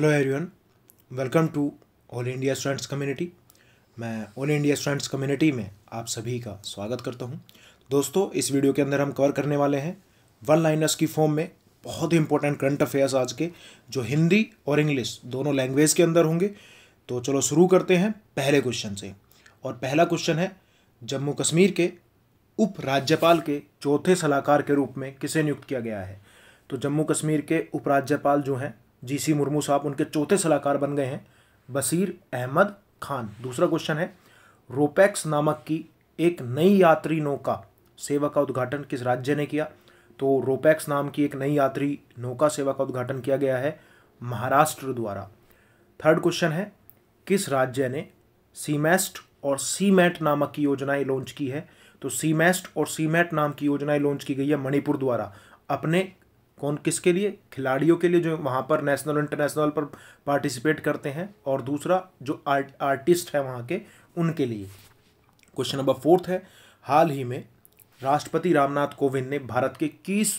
Hello everyone, welcome to all India students community. मैं all India students community में आप सभी का स्वागत करता हूं। दोस्तों, इस वीडियो के अंदर हम कवर करने वाले हैं वन लाइनर्स की फॉर्म में बहुत ही इंपॉर्टेंट करंट अफेयर्स आज के, जो हिंदी और इंग्लिश दोनों लैंग्वेज के अंदर होंगे। तो चलो शुरू करते हैं पहले क्वेश्चन से। और पहला क्वेश्चन है, जम्मू कश्मीर के उप राज्यपाल के चौथे सलाहकार के रूप में किसे नियुक्त किया गया है? तो जम्मू कश्मीर के उपराज्यपाल जो हैं जीसी मुर्मू साहब, उनके चौथे सलाहकार बन गए हैं बशीर अहमद खान। दूसरा क्वेश्चन है, रोपेक्स नामक की एक नई यात्री नौका सेवा का उद्घाटन किस राज्य ने किया? तो रोपेक्स नाम की एक नई यात्री नौका सेवा का उद्घाटन किया गया है महाराष्ट्र द्वारा। थर्ड क्वेश्चन है, किस राज्य ने सीमेस्ट और सीमेट नामक की योजनाएं लॉन्च की है? तो सीमेस्ट और सीमेट नाम की योजनाएं लॉन्च की गई है मणिपुर द्वारा। अपने कौन किसके लिए? खिलाड़ियों के लिए जो वहाँ पर नेशनल इंटरनेशनल पर पार्टिसिपेट करते हैं, और दूसरा जो आर्टिस्ट हैं वहाँ के, उनके लिए। क्वेश्चन नंबर फोर्थ है, हाल ही में राष्ट्रपति रामनाथ कोविंद ने भारत के किस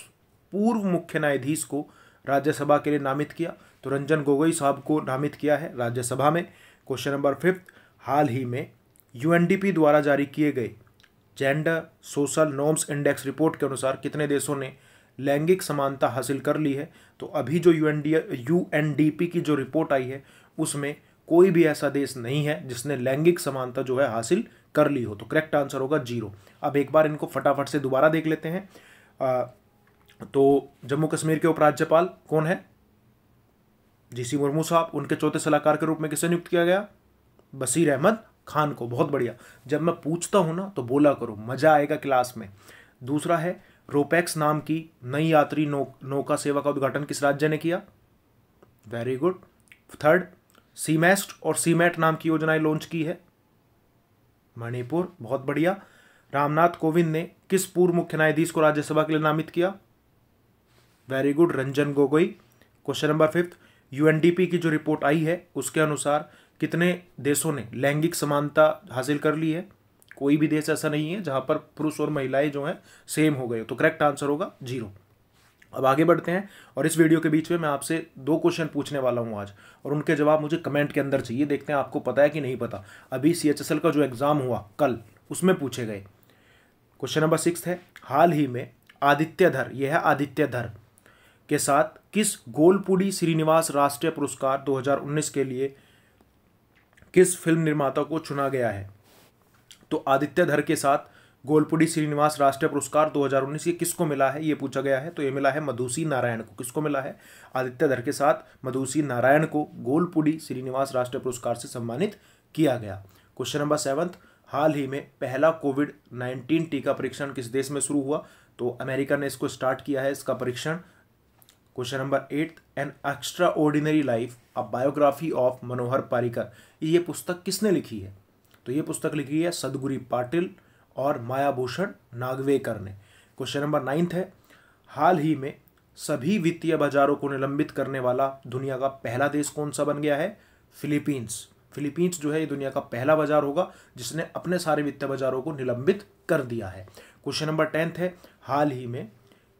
पूर्व मुख्य न्यायाधीश को राज्यसभा के लिए नामित किया? तो रंजन गोगोई साहब को नामित किया है राज्यसभा में। क्वेश्चन नंबर फिफ्थ, हाल ही में यूएनडीपी द्वारा जारी किए गए gender social norms index report के अनुसार कितने देशों ने लैंगिक समानता हासिल कर ली है? तो अभी जो यूएनडीपी की जो रिपोर्ट आई है उसमें कोई भी ऐसा देश नहीं है जिसने लैंगिक समानता जो है हासिल कर ली हो। तो करेक्ट आंसर होगा 0। अब एक बार इनको फटाफट से दोबारा देख लेते हैं। तो जम्मू कश्मीर के उपराज्यपाल कौन है? जीसी मुर्मू साहब। उनके चौथे सलाहकार के रूप में किसे नियुक्त किया गया? बशीर अहमद खान को। बहुत बढ़िया, जब मैं पूछता हूँ ना तो बोला करो, मज़ा आएगा क्लास में। दूसरा है, रोपेक्स नाम की नई यात्री नौका सेवा का उद्घाटन किस राज्य ने किया? Very good. थर्ड, सीमेस्ट और सीमेट नाम की योजनाएं लॉन्च की है मणिपुर। बहुत बढ़िया। रामनाथ कोविंद ने किस पूर्व मुख्य न्यायाधीश को राज्यसभा के लिए नामित किया? Very good, Ranjan Gogoi. Question number fifth, UNDP की जो रिपोर्ट आई है उसके अनुसार कितने देशों ने लैंगिक समानता हासिल कर ली है? कोई भी देश ऐसा नहीं है जहां पर पुरुष और महिलाएं जो हैं सेम हो गए। तो करेक्ट आंसर होगा 0। अब आगे बढ़ते हैं, और इस वीडियो के बीच में मैं आपसे 2 क्वेश्चन पूछने वाला हूं आज, और उनके जवाब मुझे कमेंट के अंदर चाहिए। देखते हैं आपको पता है कि नहीं पता। अभी सीएचएसएल का जो एग्जाम हुआ कल, उसमें पूछे गए। क्वेश्चन नंबर 6 है, हाल ही में आदित्य धर के साथ किस गोलपुड़ी श्रीनिवास राष्ट्रीय पुरस्कार 2019 के लिए किस फिल्म निर्माता को चुना गया है? तो आदित्य धर के साथ गोलपुड़ी श्रीनिवास राष्ट्रीय पुरस्कार 2019 ये किसको मिला है, ये पूछा गया है। तो ये मिला है मधुश्री नारायण को। किसको मिला है? आदित्य धर के साथ मधुश्री नारायण को गोलपुड़ी श्रीनिवास राष्ट्रीय पुरस्कार से सम्मानित किया गया। क्वेश्चन नंबर 7, हाल ही में पहला कोविड-19 टीका परीक्षण किस देश में शुरू हुआ? तो अमेरिका ने इसको स्टार्ट किया है, इसका परीक्षण। Question number 8, an extraordinary life a biography of Manohar Parrikar, ये पुस्तक किसने लिखी है? तो ये पुस्तक लिखी है सतगुरु पाटिल और माया भूषण नागवेकर ने। क्वेश्चन नंबर 9 है, हाल ही में सभी वित्तीय बाजारों को निलंबित करने वाला दुनिया का पहला देश कौन सा बन गया है? फिलीपींस। फिलीपींस जो है ये दुनिया का पहला बाजार होगा जिसने अपने सारे वित्तीय बाजारों को निलंबित कर दिया है। क्वेश्चन नंबर 10 है, हाल ही में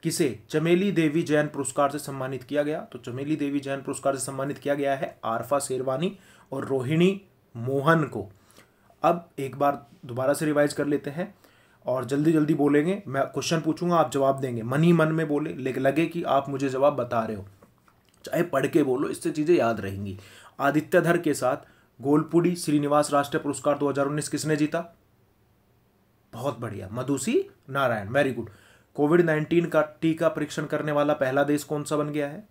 किसे चमेली देवी जैन पुरस्कार से सम्मानित किया गया? तो चमेली देवी जैन पुरस्कार से सम्मानित किया गया है आरफा शेरवानी और रोहिणी मोहन को। अब एक बार दोबारा से रिवाइज कर लेते हैं, और जल्दी जल्दी बोलेंगे। मैं क्वेश्चन पूछूंगा, आप जवाब देंगे, मन ही मन में बोले, लेकिन लगे कि आप मुझे जवाब बता रहे हो, चाहे पढ़ के बोलो, इससे चीज़ें याद रहेंगी। आदित्य धर के साथ गोलपुड़ी श्रीनिवास राष्ट्रीय पुरस्कार 2019 किसने जीता? बहुत बढ़िया, मधुश्री नारायण। Very good. कोविड-19 का टीका परीक्षण करने वाला पहला देश कौन सा बन गया है?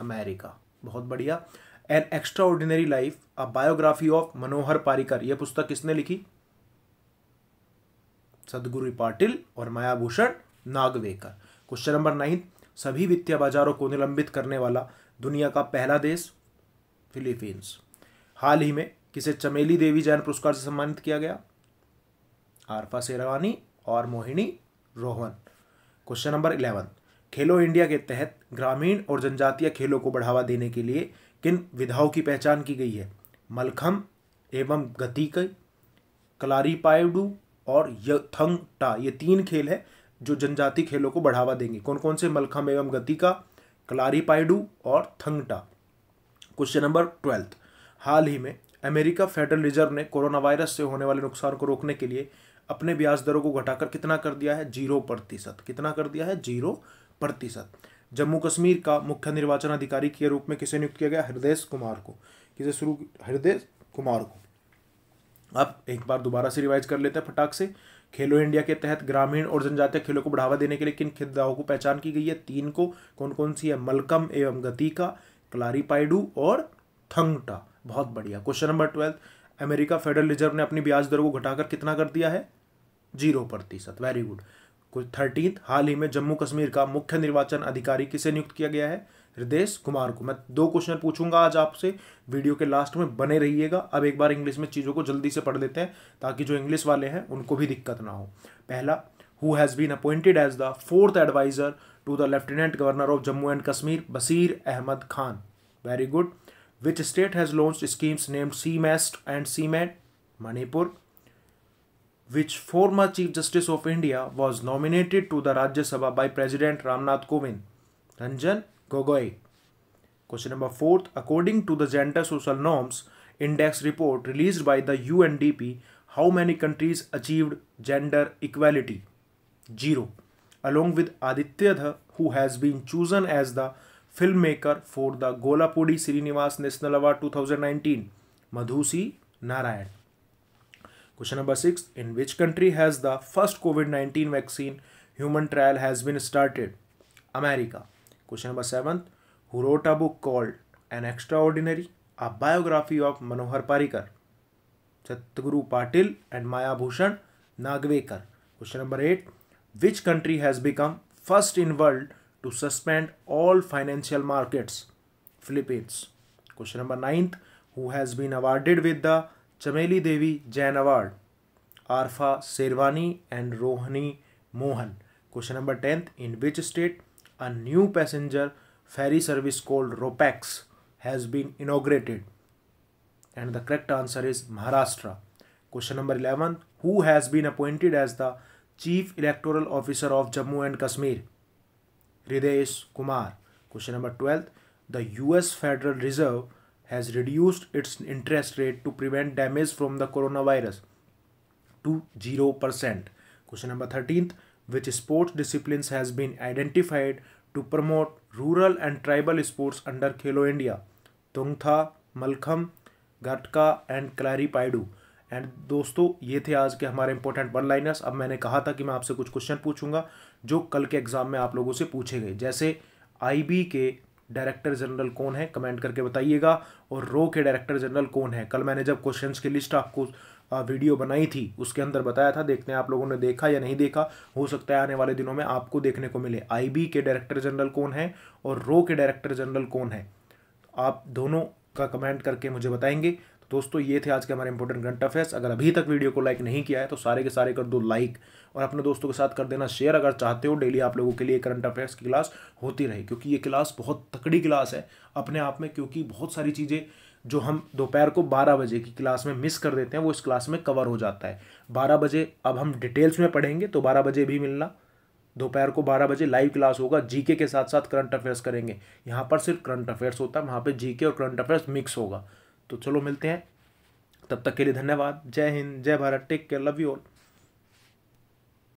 अमेरिका। बहुत बढ़िया। An extraordinary life a biography of Manohar Parrikar, यह पुस्तक किसने लिखी? सदगुरु पाटिल और मायाभूषण नागवेकर। क्वेश्चन नंबर 9, सभी वित्तीय बाजारों को निलंबित करने वाला दुनिया का पहला देश फिलीपींस। हाल ही में किसे चमेली देवी जैन पुरस्कार से सम्मानित किया गया? आरफा शेरवानी और मोहिनी रोहन। क्वेश्चन नंबर 11, खेलो इंडिया के तहत ग्रामीण और जनजातीय खेलों को बढ़ावा देने के लिए किन विधाओं की पहचान की गई है? मलखम एवं गतिका, कलारीपायडू और थंग-टा, ये 3 खेल है जो जनजातीय खेलों को बढ़ावा देंगे। कौन कौन से? मलखम एवं गतिका, कलारीपायडू और थंग-टा। क्वेश्चन नंबर 12, हाल ही में अमेरिका फेडरल रिजर्व ने कोरोना वायरस से होने वाले नुकसान को रोकने के लिए अपने ब्याज दरों को घटाकर कितना कर दिया है? 0%। कितना कर दिया है? 0%। जम्मू कश्मीर का मुख्य निर्वाचन अधिकारी के रूप में किसे नियुक्त किया गया? हृदयेश कुमार को। किसे? शुरू हृदयेश कुमार को। अब एक बार दोबारा से रिवाइज कर लेते हैं फटाक से। खेलो इंडिया के तहत ग्रामीण और जनजातीय खेलों को बढ़ावा देने के लिए किन खिदाओं को पहचान की गई है? 3 को। कौन कौन सी है? मलकम एवं गतिका, कलारीपायडू और थंगटा। बहुत बढ़िया। Question number 12, America federal reserve ने अपनी ब्याज दरों को घटाकर कितना कर दिया है? 0%। Very good. 13, हाल ही में जम्मू कश्मीर का मुख्य निर्वाचन अधिकारी किसे नियुक्त किया गया है? हृदयेश कुमार को। मैं 2 क्वेश्चन पूछूंगा आज आपसे, वीडियो के लास्ट में बने रहिएगा। अब एक बार इंग्लिश में चीज़ों को जल्दी से पढ़ लेते हैं ताकि जो इंग्लिश वाले हैं उनको भी दिक्कत ना हो। पहला, who has been appointed as the 4th adviser to the lieutenant governor of Jammu and Kashmir? Bashir Ahmad Khan. Very good. Which state has launched schemes named Cimest and Cement? Manipur. Which former Chief Justice of India was nominated to the Rajya Sabha by President Ramnath Kovind? Ranjan Gogoi. Question number 4. According to the Gender Social Norms Index report released by the UNDP, how many countries achieved gender equality? 0. Along with Aditya Dhruv, who has been chosen as the filmmaker for the Golapudi Srinivas National Award 2019, Madhusree Narayan. Question number 6. In which country has the first COVID-19 vaccine human trial has been started? America. Question number 7. Who wrote a book called An Extraordinary, a biography of Manohar Parikar? Satguru Patil and Maya Bhushan Nagvekar. Question number 8. Which country has become first in world to suspend all financial markets? Philippines. Question number 9. Who has been awarded with the Chameli Devi Jain Award? Arfa Sherwani and Rohini Mohan. Question number 10. In which state a new passenger ferry service called Ro-Pex has been inaugurated? And the correct answer is Maharashtra. Question number 11. Who has been appointed as the Chief Electoral Officer of Jammu and Kashmir? Hirdesh Kumar. Question number 12. The US Federal Reserve has reduced its interest rate to prevent damage from the coronavirus to 0%. Question number 13. Which sports disciplines has been identified to promote rural and tribal sports under Khelo India? Thang-Ta, Malkham, Gatka and Kalaripayattu. And दोस्तों, ये थे आज के हमारे important one liners. अब मैंने कहा था कि मैं आपसे कुछ क्वेश्चन पूछूंगा जो कल के एग्जाम में आप लोगों से पूछे गए, जैसे आईबी के डायरेक्टर जनरल कौन है, कमेंट करके बताइएगा, और रो के डायरेक्टर जनरल कौन है। कल मैंने जब क्वेश्चंस की लिस्ट आपको वीडियो बनाई थी उसके अंदर बताया था, देखते हैं आप लोगों ने देखा या नहीं देखा। हो सकता है आने वाले दिनों में आपको देखने को मिले। आईबी के डायरेक्टर जनरल कौन है और रो के डायरेक्टर जनरल कौन है, आप दोनों का कमेंट करके मुझे बताएंगे। दोस्तों, ये थे आज के हमारे इंपॉर्टेंट करंट अफेयर्स। अगर अभी तक वीडियो को लाइक नहीं किया है तो सारे के सारे कर दो लाइक, और अपने दोस्तों के साथ कर देना शेयर अगर चाहते हो डेली आप लोगों के लिए करंट अफेयर्स की क्लास होती रहे, क्योंकि ये क्लास बहुत तकड़ी क्लास है अपने आप में, क्योंकि बहुत सारी चीज़ें जो हम दोपहर को 12 बजे की क्लास में मिस कर देते हैं वो इस क्लास में कवर हो जाता है। 12 बजे अब हम डिटेल्स में पढ़ेंगे, तो 12 बजे भी मिलना। दोपहर को 12 बजे लाइव क्लास होगा, जीके के साथ साथ करंट अफेयर्स करेंगे। यहाँ पर सिर्फ करंट अफेयर्स होता है, वहाँ पर जीके और करंट अफेयर्स मिक्स होगा। तो चलो मिलते हैं, तब तक के लिए धन्यवाद। जय हिंद, जय Bharat, take care, love you all.